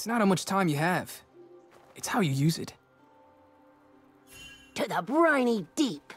It's not how much time you have. It's how you use it. To the briny deep.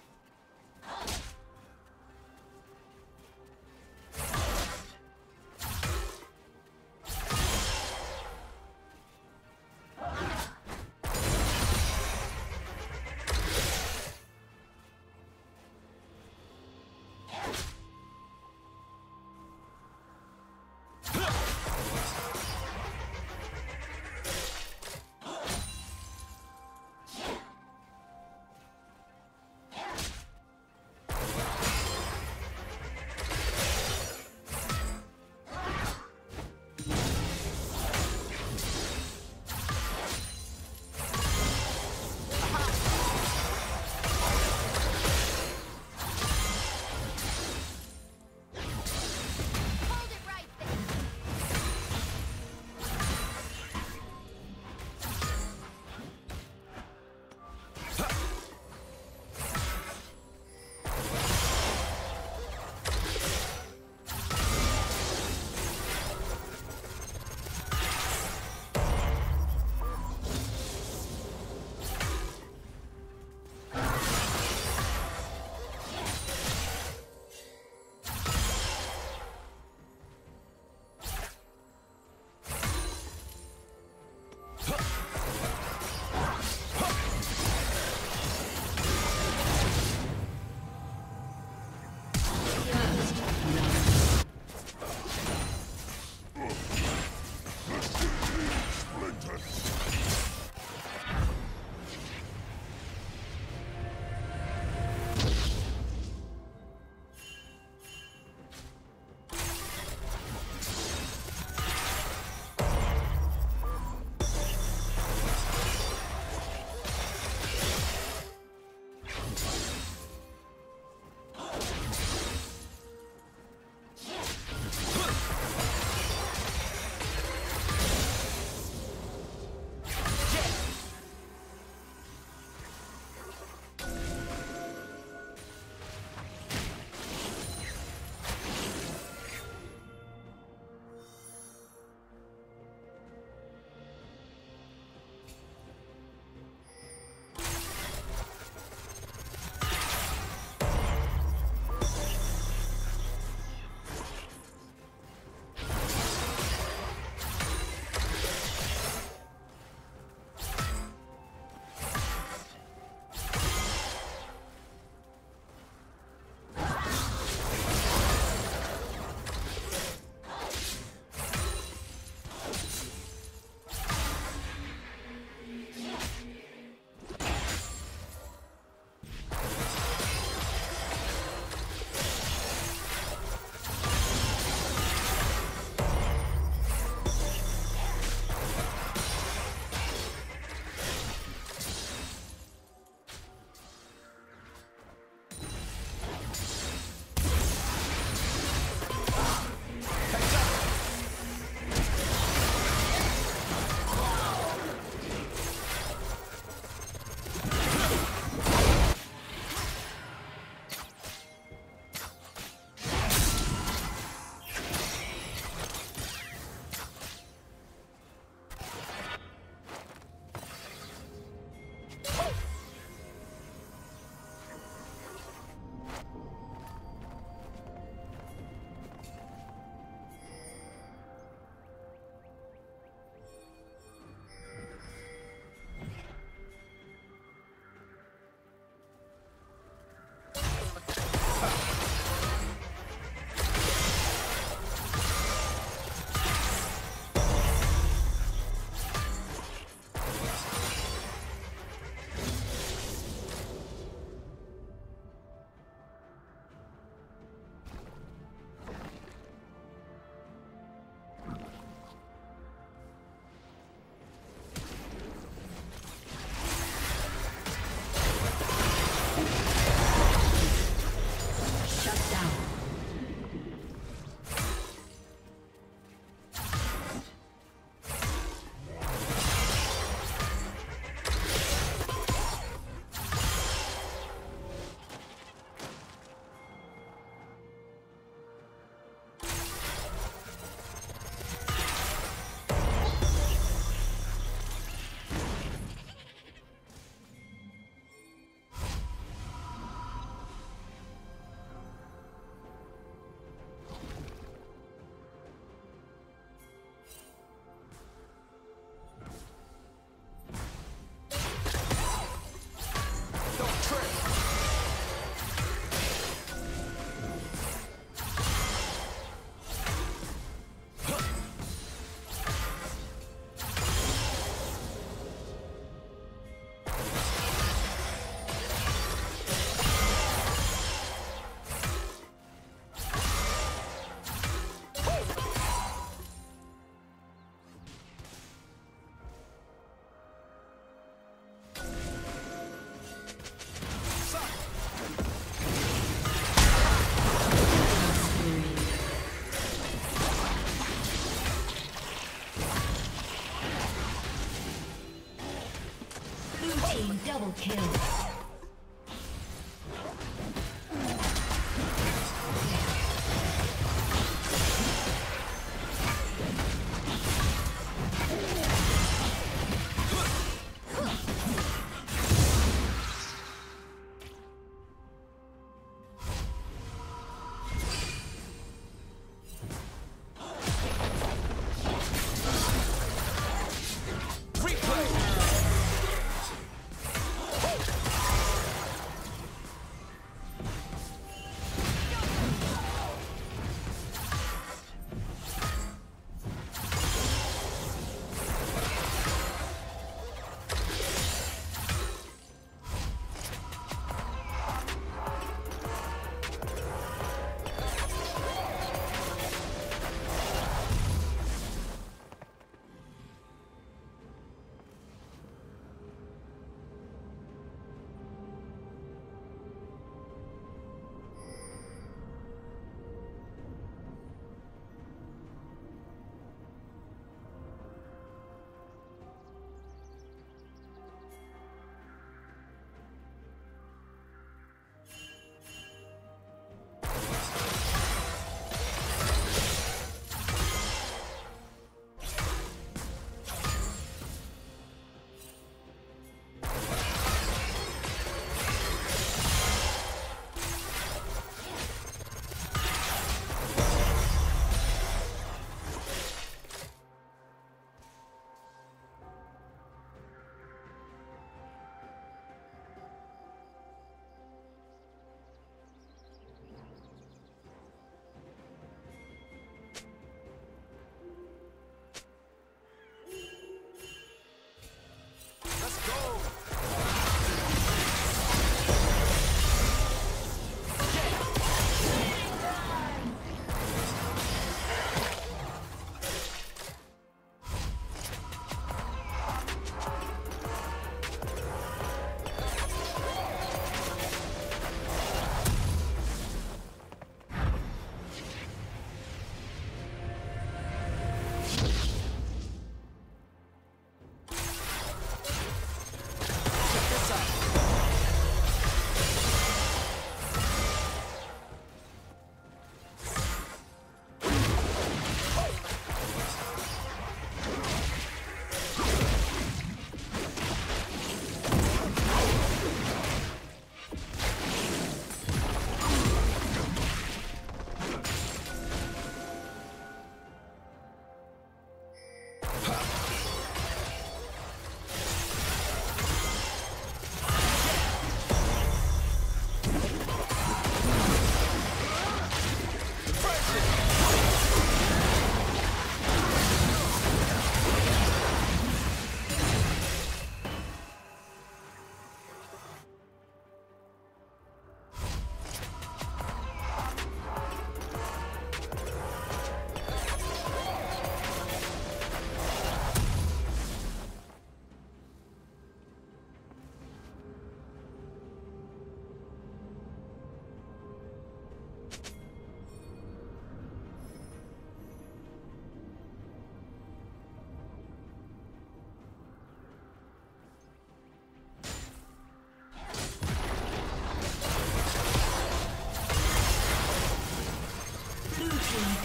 Team double kill.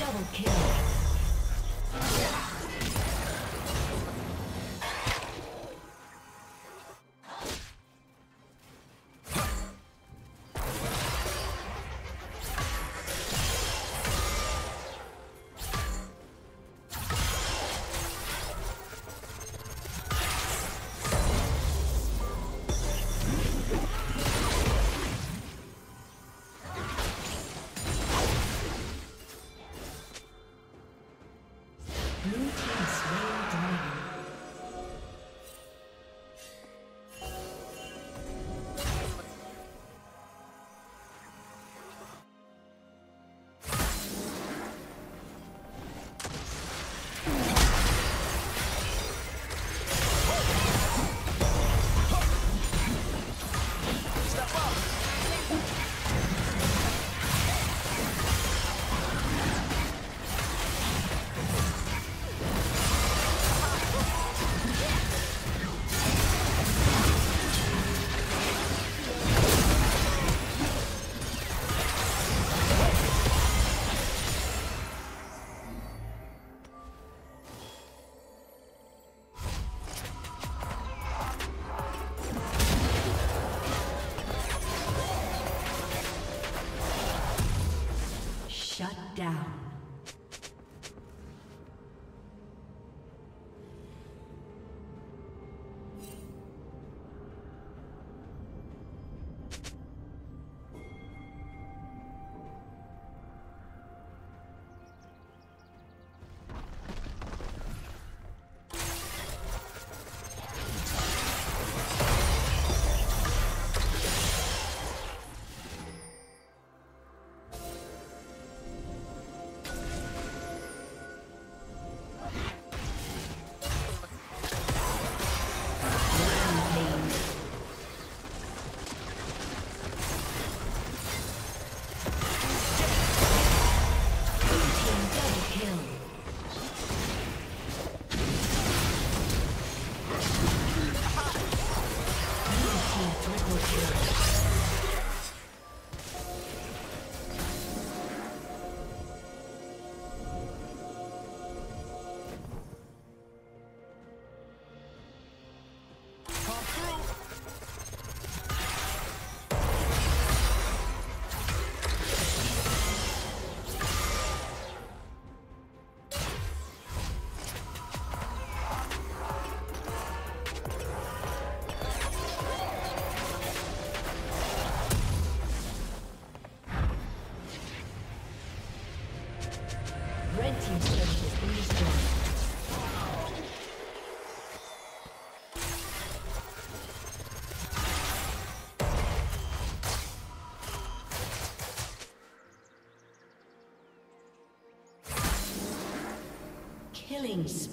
Double kill. Killing spree.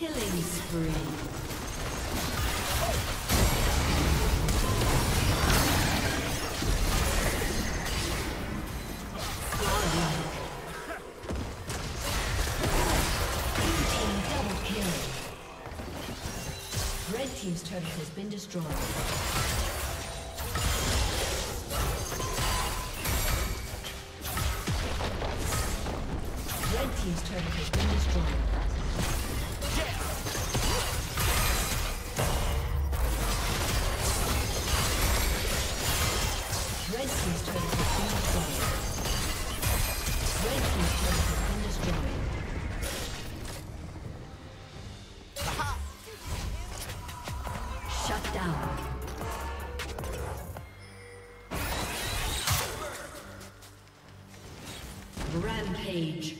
Killing spree. Rampage.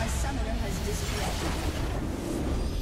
A summoner has disconnected.